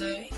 Missouri.